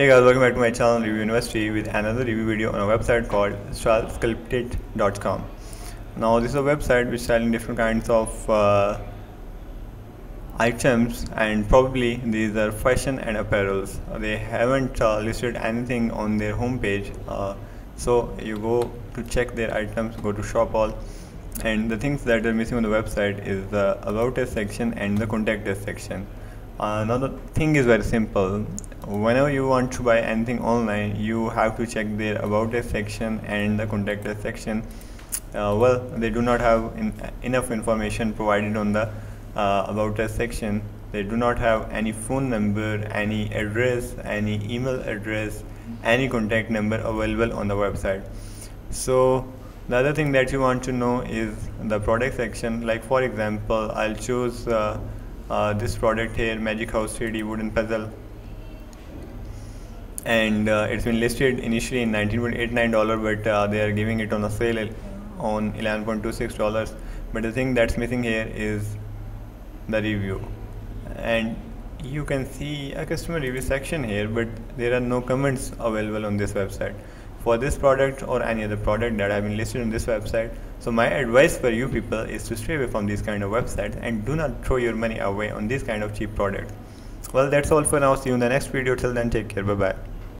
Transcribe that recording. Hey guys, welcome back to my channel Review University with another review video on a website called StyleSculpted.com. Now this is a website which selling different kinds of items, and probably these are fashion and apparels. They haven't listed anything on their homepage, so you go to check their items, go to shop all, and the things that are missing on the website is the about us section and the contact us section. Another thing is very simple. Whenever you want to buy anything online, you have to check their about us section and the contact us section. Well, they do not have enough information provided on the about us section. They do not have any phone number, any address, any email address, any contact number available on the website. So the other thing that you want to know is the product section. Like for example, I'll choose this product here, Magic House 3D Wooden Puzzle, and it's been listed initially in $19.89, but they are giving it on a sale on $11.26. but the thing that's missing here is the review, and you can see a customer review section here, but there are no comments available on this website for this product or any other product that have been listed on this website. So my advice for you people is to stay away from these kind of websites and do not throw your money away on these kind of cheap products. Well, that's all for now. See you in the next video. Till then, take care. Bye bye.